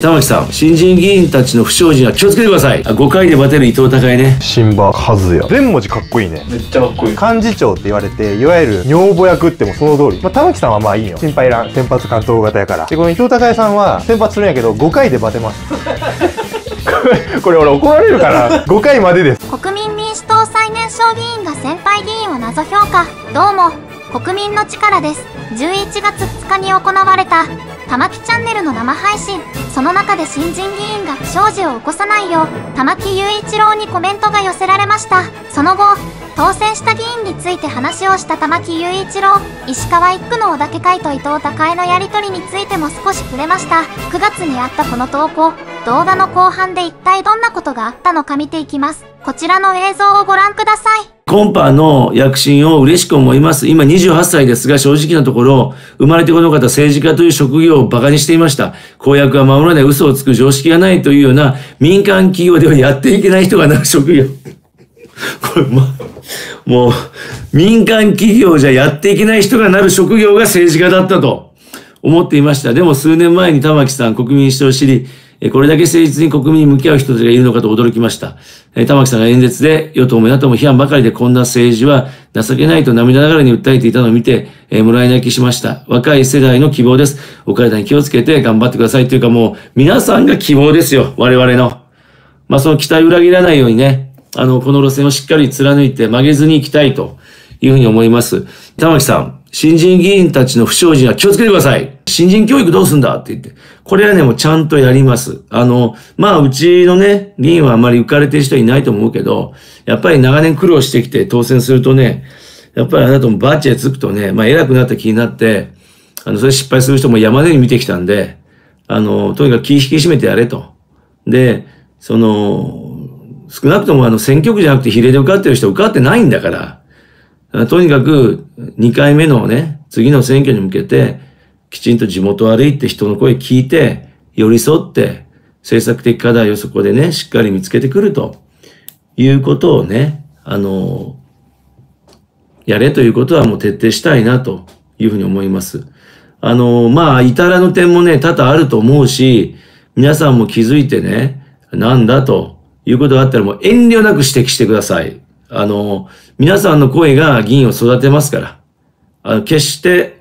玉木さん、新人議員たちの不祥事は気をつけてください。5回でバテる伊藤孝恵ね。新馬和也。全文字かっこいいね。めっちゃかっこいい。幹事長って言われて、いわゆる女房役ってもその通り。まあ、玉木さんはまあいいよ。心配いらん。先発関東型やから。で、この伊藤孝恵さんは先発するんやけど、5回でバテます。これ俺怒られるから。5回までです。国民民主党最年少議員が先輩議員を謎評価。どうも、国民の力です。11月2日に行われた。玉木チャンネルの生配信、その中で新人議員が不祥事を起こさないよう玉木雄一郎にコメントが寄せられました。その後、当選した議員について話をした玉木雄一郎、石川一区の小竹会と伊藤孝恵のやり取りについても少し触れました。9月にあったこの投稿、動画の後半で一体どんなことがあったのか見ていきます。こちらの映像をご覧ください。今般の躍進を嬉しく思います。今28歳ですが、正直なところ、生まれてこの方、政治家という職業を馬鹿にしていました。公約は守らない、嘘をつく、常識がないというような、民間企業ではやっていけない人がなる職業。これ、もう、民間企業じゃやっていけない人がなる職業が政治家だったと思っていました。でも数年前に玉木さん、国民主党を知り、これだけ誠実に国民に向き合う人たちがいるのかと驚きました。玉木さんが演説で与党も野党も批判ばかりでこんな政治は情けないと涙ながらに訴えていたのを見て、もらい泣きしました。若い世代の希望です。お体に気をつけて頑張ってくださいというかもう皆さんが希望ですよ。我々の。まあ、その期待を裏切らないようにね、この路線をしっかり貫いて曲げずにいきたいというふうに思います。玉木さん、新人議員たちの不祥事は気をつけてください。新人教育どうすんだって言って。これはね、もうちゃんとやります。まあ、うちのね、議員はあんまり浮かれてる人はいないと思うけど、やっぱり長年苦労してきて当選するとね、やっぱりあなたもバチェつくとね、まあ偉くなった気になって、それ失敗する人も山根に見てきたんで、とにかく気引き締めてやれと。で、少なくとも選挙区じゃなくて比例で受かってる人は受かってないんだから、とにかく2回目のね、次の選挙に向けて、きちんと地元を歩いて人の声聞いて、寄り添って、政策的課題をそこでね、しっかり見つけてくるということをね、やれということはもう徹底したいなというふうに思います。まあ、至らぬ点もね、多々あると思うし、皆さんも気づいてね、なんだということがあったらもう遠慮なく指摘してください。皆さんの声が議員を育てますから、決して、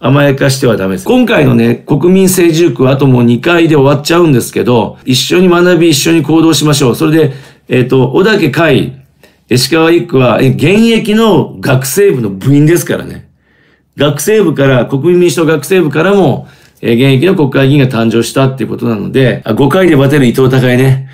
甘やかしてはダメです。今回のね、国民政治塾はあともう2回で終わっちゃうんですけど、一緒に学び、一緒に行動しましょう。それで、小竹会、石川一区は、現役の学生部の部員ですからね。学生部から、国民民主党学生部からも、現役の国会議員が誕生したっていうことなので、5回でバテる伊藤孝恵ね。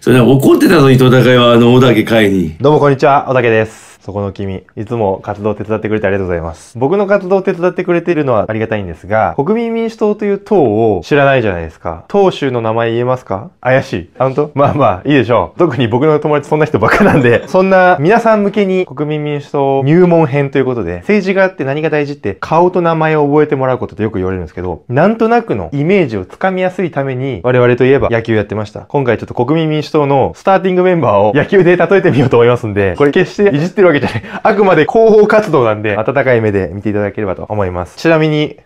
それ怒ってたぞ、伊藤孝恵は、小竹会に。どうもこんにちは、小竹です。そこの君、いつも活動を手伝ってくれてありがとうございます。僕の活動を手伝ってくれているのはありがたいんですが、国民民主党という党を知らないじゃないですか。党首の名前言えますか？怪しい。本当？まあまあ、いいでしょう。特に僕の友達そんな人ばっかなんで、そんな皆さん向けに国民民主党入門編ということで、政治家って何が大事って顔と名前を覚えてもらうこととよく言われるんですけど、なんとなくのイメージをつかみやすいために、我々といえば野球やってました。今回ちょっと国民民主党のスターティングメンバーを野球で例えてみようと思いますんで、これ決していじってるわけじゃない。あくまで広報活動なんで、温かい目で見ていただければと思います。ちなみに、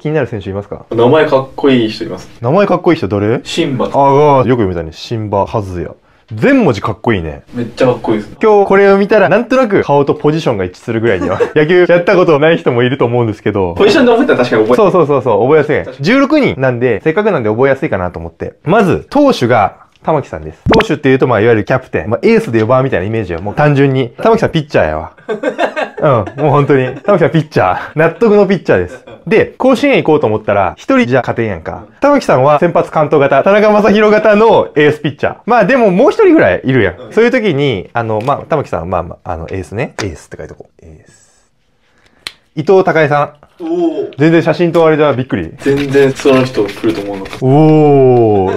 気になる選手いますか？名前かっこいい人います。名前かっこいい人誰？シンバ。よく読めたね。シンバ和也。全文字かっこいいね。めっちゃかっこいいですね。今日これを見たら、なんとなく顔とポジションが一致するぐらいには、野球やったことない人もいると思うんですけど。ポジションで覚えたら確かに覚えやすい。そう、覚えやすい。16人なんで、せっかくなんで覚えやすいかなと思って。まず、投手が、玉木さんです。投手って言うと、まあ、いわゆるキャプテン。まあ、エースで4番みたいなイメージよ。もう単純に。玉木さんピッチャーやわ。もう本当に。玉木さんピッチャー。納得のピッチャーです。で、甲子園行こうと思ったら、一人じゃ勝てんやんか。玉木さんは先発完投型、田中将大型のエースピッチャー。まあでももう一人ぐらいいるやん。そういう時に、玉木さんはエースね。エースって書いとこう。エース。伊藤孝恵さん。全然写真とあれだ、びっくり。全然その人来ると思うの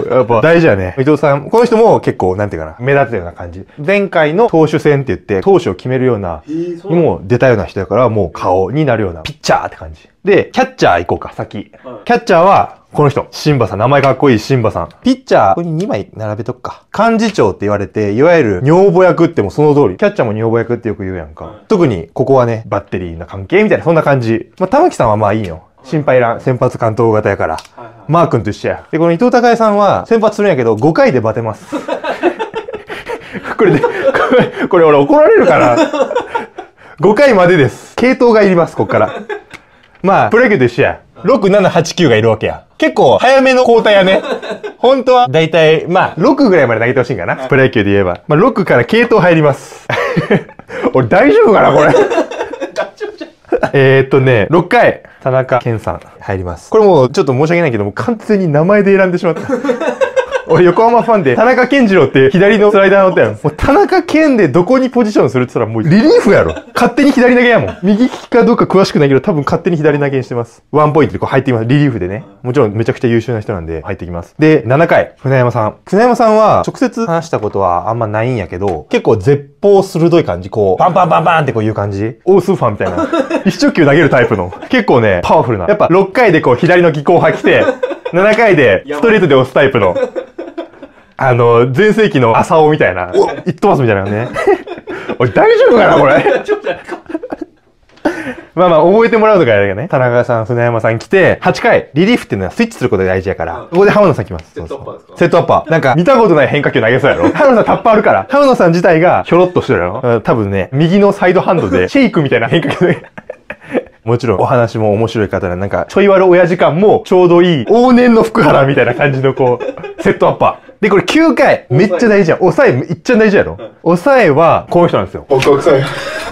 か。やっぱ大事やね。伊藤さん、この人も結構、なんていうかな、目立つような感じ。前回の投手戦って言って、投手を決めるような、もう出たような人やから、もう顔になるような、ピッチャーって感じ。で、キャッチャー行こうか、先。キャッチャーは、この人。新馬さん。名前かっこいい新馬さん。ピッチャー、ここに2枚並べとくか。幹事長って言われて、いわゆる女房役ってもその通り。キャッチャーも女房役ってよく言うやんか。特に、ここはね、バッテリーな関係みたいな、そんな感じ。まあ、玉木さんはまあいいよ。心配いらん、先発完投型やから、マー君と一緒や。で、この伊藤孝恵さんは先発するんやけど、5回でバテます。これ俺怒られるかな。5回までです。継投がいります、こっから。まあ、プロ野球と一緒や。6、7、8、9がいるわけや。結構早めの交代やね。本当は、だいたい、まあ、6ぐらいまで投げてほしいんかな。プロ野球で言えば。まあ、6から継投入ります。俺大丈夫かな、これ。大丈夫じゃん。6回、田中健さん入ります。これもうちょっと申し訳ないけど、もう完全に名前で選んでしまった。俺横浜ファンで、田中健次郎って左のスライダー乗ったやん。もう田中健でどこにポジションするって言ったらもうリリーフやろ。勝手に左投げやもん。右利きかどうか詳しくないけど多分勝手に左投げにしてます。ワンポイントでこう入ってきます。リリーフでね。もちろんめちゃくちゃ優秀な人なんで入ってきます。で、7回、船山さん。船山さんは直接話したことはあんまないんやけど、結構絶望鋭い感じ。こう、バンバンバンバンってこういう感じ。オースーファンみたいな。一直球投げるタイプの。結構ね、パワフルな。やっぱ6回でこう左の技巧を吐きて、7回でストレートで押すタイプの。前世紀の朝尾みたいな、おっ、いっとますみたいなね。俺大丈夫かな、これ。まあまあ、覚えてもらうとかやるけどね。田中さん、船山さん来て、8回、リリーフっていうのはスイッチすることが大事やから、ここで浜野さん来ます。セットアッパーですか？セットアッパー。なんか、見たことない変化球投げそうやろ。浜野さんタッパーあるから、浜野さん自体がひょろっとしてるやろ。多分ね、右のサイドハンドで、シェイクみたいな変化球投げ。もちろんお話も面白い方で、なんかちょい悪親父感もちょうどいい、往年の福原みたいな感じのこう、セットアッパー。で、これ9回、めっちゃ大事やん。抑えめっちゃ大事やろ。抑えは、この人なんですよ。ワクワクさん。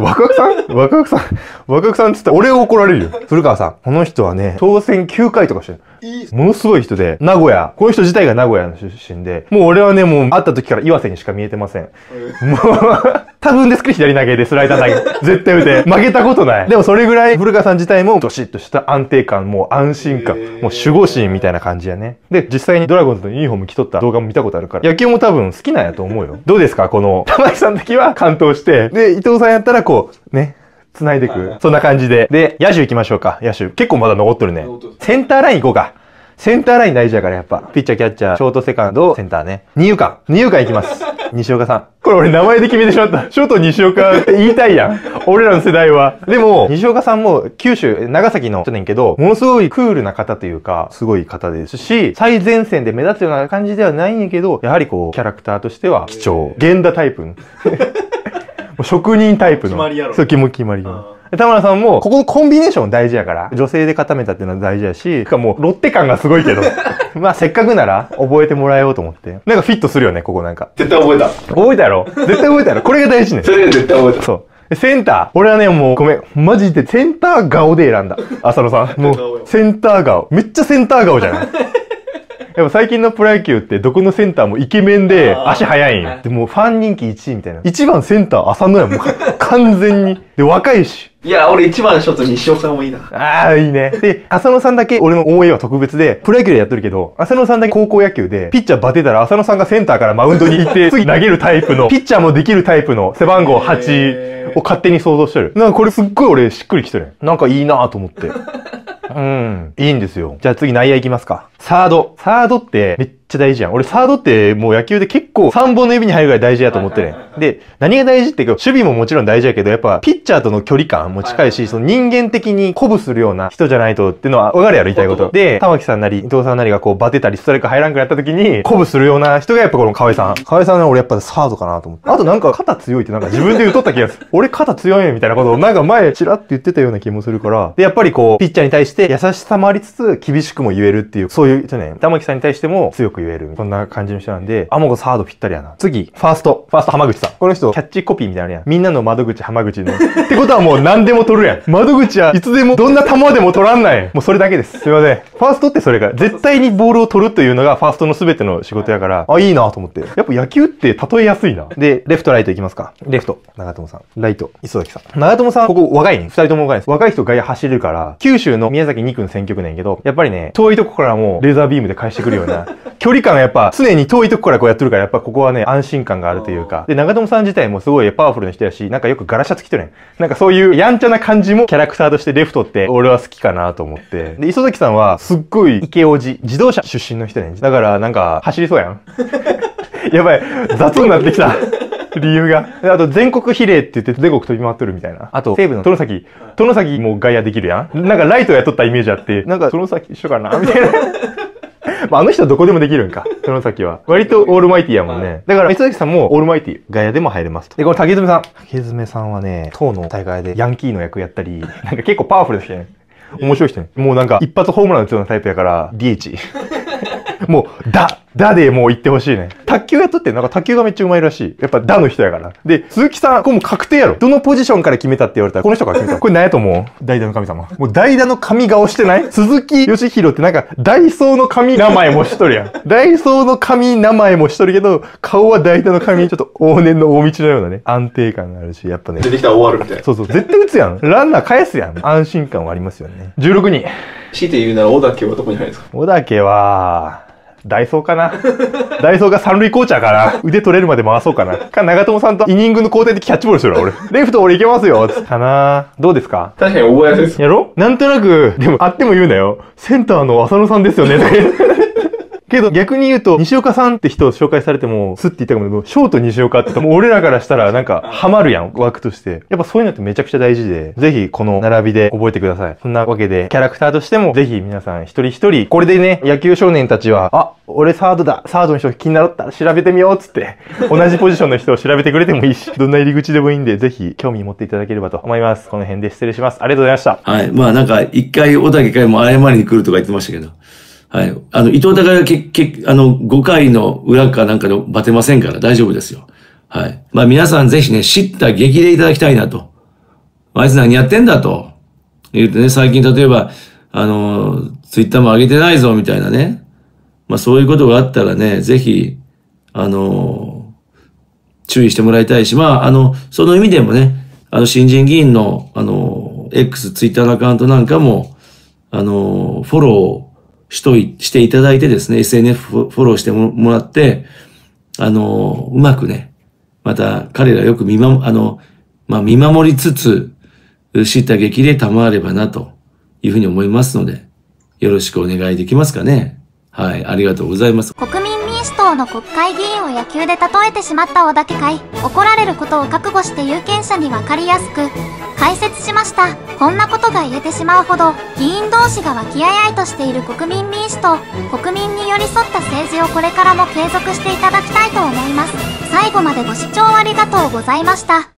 ワクワクさん？ワクワクさん。ワクワクさんって言ったら俺怒られるよ。古川さん。この人はね、当選9回とかしてる。ものすごい人で、名古屋。この人自体が名古屋の出身で、もう俺はね、もう会った時から岩瀬にしか見えてません。もう、多分ですけど左投げでスライダー投げ。絶対打て。負けたことない。でもそれぐらい、古川さん自体もドシッとした安定感、もう安心感、もう守護神みたいな感じやね。で、実際にドラゴンズのユニフォーム着とった動画も見たことあるから、野球も多分好きなんやと思うよ。どうですかこの、玉木さんの時は完投して、で、伊藤さんやったらこう、ね。繋いでいく。そんな感じで。で、野手行きましょうか。野手。結構まだ残っとるね。センターライン行こうか。センターライン大事やからやっぱ。ピッチャー、キャッチャー、ショート、セカンド、センターね。二遊間。二遊間行きます。西岡さん。これ俺名前で決めてしまった。ショート西岡って言いたいやん。俺らの世代は。でも、西岡さんも九州、長崎の人ねんけど、ものすごいクールな方というか、すごい方ですし、最前線で目立つような感じではないんやけど、やはりこう、キャラクターとしては貴重。源田タイプ。職人タイプの。決まりやろ。そう、決まり。田村さんも、ここのコンビネーション大事やから、女性で固めたっていうのは大事やし、もう、ロッテ感がすごいけど。まあ、せっかくなら、覚えてもらえようと思って。なんかフィットするよね、ここなんか。絶対覚えた。覚えたやろ。絶対覚えたやろ。これが大事ね。それが絶対覚えた。そう。センター。俺はね、もう、ごめん。マジで、センター顔で選んだ。浅野さん。もう、センター顔。めっちゃセンター顔じゃない。やっぱ最近のプロ野球ってどこのセンターもイケメンで足速いんよ。で、もうファン人気1位みたいな。1番センター浅野やもん。完全に。で、若いし。いや、俺1番ショット西尾さんもいいな。ああ、いいね。で、浅野さんだけ俺の応援は特別で、プロ野球でやってるけど、浅野さんだけ高校野球で、ピッチャーバテたら浅野さんがセンターからマウンドに行って、次投げるタイプの、ピッチャーもできるタイプの背番号8を勝手に想像してる。なんかこれすっごい俺しっくりきてる。なんかいいなぁと思って。うん。いいんですよ。じゃあ次内野行きますか。サード。サードってめっちゃ大事やん。俺サードってもう野球で結構3本の指に入るぐらい大事やと思ってね。で、何が大事って守備ももちろん大事やけど、やっぱピッチャーとの距離感も近いし、その人間的に鼓舞するような人じゃないとっていうのはわかるやろ、言いたいこと。で、玉木さんなり、伊藤さんなりがこうバテたりストライク入らんくなった時に鼓舞するような人がやっぱこの河合さん。河合さんは俺やっぱサードかなと思って。あとなんか肩強いってなんか自分で言うとった気がする。俺肩強いみたいなことをなんか前チラッと言ってたような気もするから。で、やっぱりこう、ピッチャーに対して優しさもありつつ厳しくも言えるっていう、そういう人ね、玉木さんに対しても強く言える。こんな感じの人なんで、あ、もうサードぴったりやな。次、ファースト。ファースト浜口さん。この人、キャッチコピーみたいなのやん。みんなの窓口浜口の。ってことはもう何でも取るやん。窓口はいつでもどんな球でも取らんない。もうそれだけです。すいません。ファーストってそれが、絶対にボールを取るというのがファーストの全ての仕事やから、あ、いいなと思って。やっぱ野球って例えやすいな。で、レフト、ライトいきますか。レフト、長友さん。ライト、磯崎さん。長友さん、ここ若いね。二人とも若いです。若い人外野走れるから、九州の宮崎2区の選挙区なんやけど、やっぱりね、遠いとこからもレーザービームで返してくるような、距離感がやっぱ常に遠いとこからこうやってるから、やっぱここはね、安心感があるというか、で、長友さん自体もすごいパワフルな人やし、なんかよくガラシャつきとるやん。なんかそういうやんちゃな感じもキャラクターとしてレフトって俺は好きかなと思って。で、磯崎さんはすっごいイケオジ、自動車出身の人やねん。だからなんか走りそうやん。やばい、雑になってきた。理由が。あと、全国比例って言って、全国飛び回っとるみたいな。あと、西武の殿崎も外野できるやん。なんかライトやっとったイメージあって、なんか殿崎一緒かなみたいな。まあ、あの人はどこでもできるんか。その先は。割とオールマイティやもんね。はい、だから、磯崎さんもオールマイティ、ガヤでも入れますと。で、この竹詰さん。竹詰さんはね、当の大会でヤンキーの役やったり、なんか結構パワフルでしたね。面白い人ね。もうなんか、一発ホームラン打つようなタイプやから、DH。もう、だでもう言ってほしいね。卓球やっとって、なんか卓球がめっちゃうまいらしい。やっぱだの人やから。で、鈴木さん、これもう確定やろ。どのポジションから決めたって言われたら、この人から決めた。これ何やと思う？代打の神様。もう代打の神顔してない？鈴木義弘ってなんか、ダイソーの神名前もしとるやん。ダイソーの神名前もしとるけど、顔は代打の神、ちょっと往年の大道のようなね、安定感があるし、やっぱね。出てきたら終わるみたいな。そうそう、絶対打つやん。ランナー返すやん。安心感はありますよね。16人。強いて言うなら、小竹はどこに入るんですか？小竹は、ダイソーかな。ダイソーが三塁コーチャーかな。腕取れるまで回そうかな。長友さんとイニングの交代でキャッチボールしてるわ、俺。レフト俺いけますよ、かな。どうですか？確かに覚えやすいです。やろ？なんとなく、でも、あっても言うなよ。センターの浅野さんですよね、とか言って。けど逆に言うと、西岡さんって人を紹介されても、スッて言ったけど、ショート西岡って言ったら、もう俺らからしたらなんか、ハマるやん、枠として。やっぱそういうのってめちゃくちゃ大事で、ぜひこの並びで覚えてください。そんなわけで、キャラクターとしても、ぜひ皆さん一人一人、これでね、野球少年たちは、あ、俺サードだ、サードの人気になったら調べてみようっつって、同じポジションの人を調べてくれてもいいし、どんな入り口でもいいんで、ぜひ興味持っていただければと思います。この辺で失礼します。ありがとうございました。はい。まあなんか、一回、小竹会も謝りに来るとか言ってましたけど。はい。伊藤隆が5回の裏かなんかでバテませんから大丈夫ですよ。はい。まあ皆さんぜひね、知った激励いただきたいなと。あいつ何やってんだと。言うとね、最近例えば、ツイッターも上げてないぞみたいなね。まあそういうことがあったらね、ぜひ、注意してもらいたいし、まあその意味でもね、新人議員の、X、ツイッターのアカウントなんかも、フォローをしていただいてですね、SNS フォローしてもらって、うまくね、また彼らよく見守りつつ、知った激励賜ればな、というふうに思いますので、よろしくお願いできますかね。はい、ありがとうございます。国民民主党の国会議員を野球で例えてしまった小竹会。怒られることを覚悟して有権者にわかりやすく解説しました。こんなことが言えてしまうほど、議員同士が和気あいあいとしている国民民主党、国民に寄り添った政治をこれからも継続していただきたいと思います。最後までご視聴ありがとうございました。